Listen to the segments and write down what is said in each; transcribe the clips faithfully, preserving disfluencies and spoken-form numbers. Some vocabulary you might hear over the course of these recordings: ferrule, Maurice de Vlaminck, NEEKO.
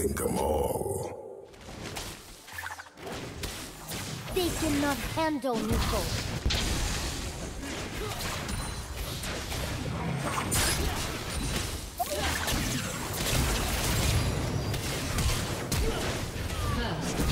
sink 'em all. They cannot handle NEEKO. First blood.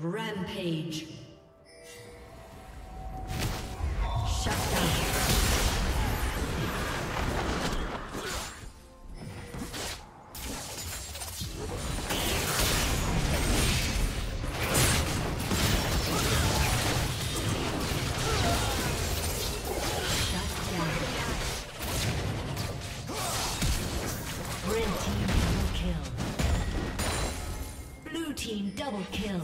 Rampage. Shut down. Double kill.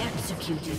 Executed.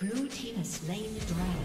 Blue team has slain the dragon.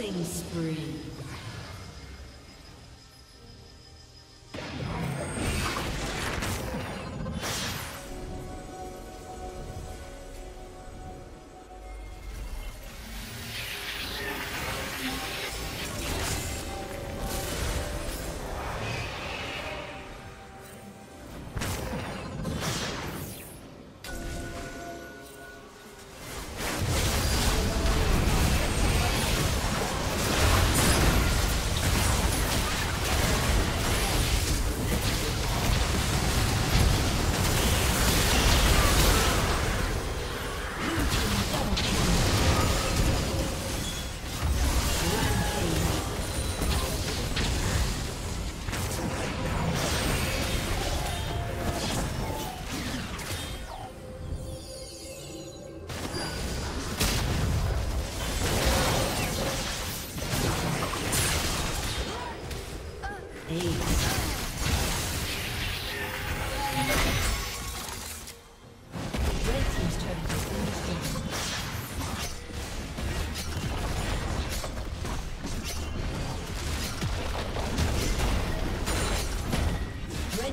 Killing spree.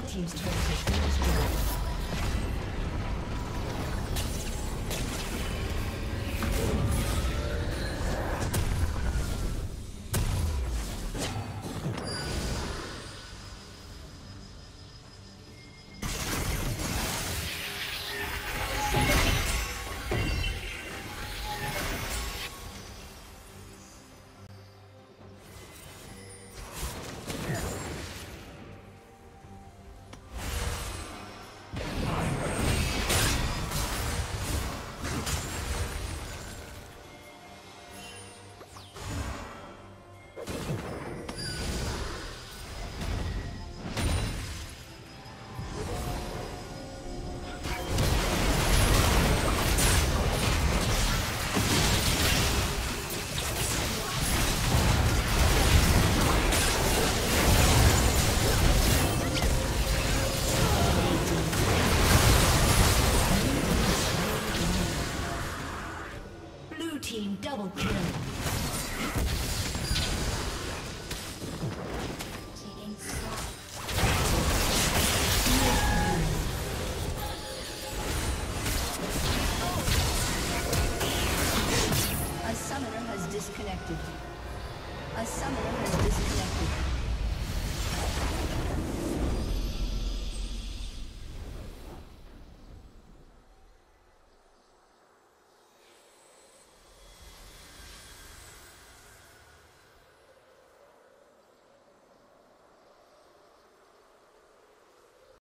Team's turret has been destroyed. Double kill. A summoner has disconnected. A summoner has